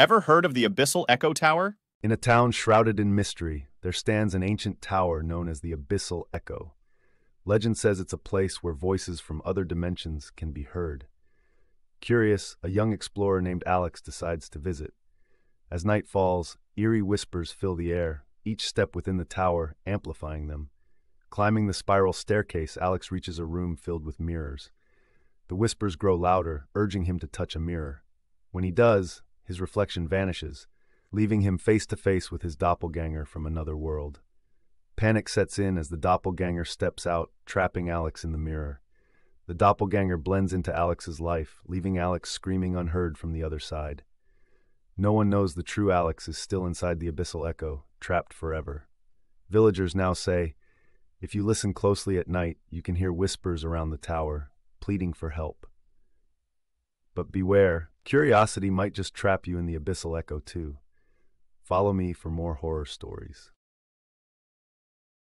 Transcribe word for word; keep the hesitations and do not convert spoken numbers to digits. Ever heard of the Abyssal Echo Tower? In a town shrouded in mystery, there stands an ancient tower known as the Abyssal Echo. Legend says it's a place where voices from other dimensions can be heard. Curious, a young explorer named Alex decides to visit. As night falls, eerie whispers fill the air, each step within the tower amplifying them. Climbing the spiral staircase, Alex reaches a room filled with mirrors. The whispers grow louder, urging him to touch a mirror. When he does, his reflection vanishes, leaving him face to face with his doppelganger from another world. Panic sets in as the doppelganger steps out, trapping Alex in the mirror. The doppelganger blends into Alex's life, leaving Alex screaming unheard from the other side. No one knows the true Alex is still inside the Abyssal Echo, trapped forever. Villagers now say, if you listen closely at night, you can hear whispers around the tower, pleading for help. But beware, curiosity might just trap you in the Abyssal Echo too. Follow me for more horror stories.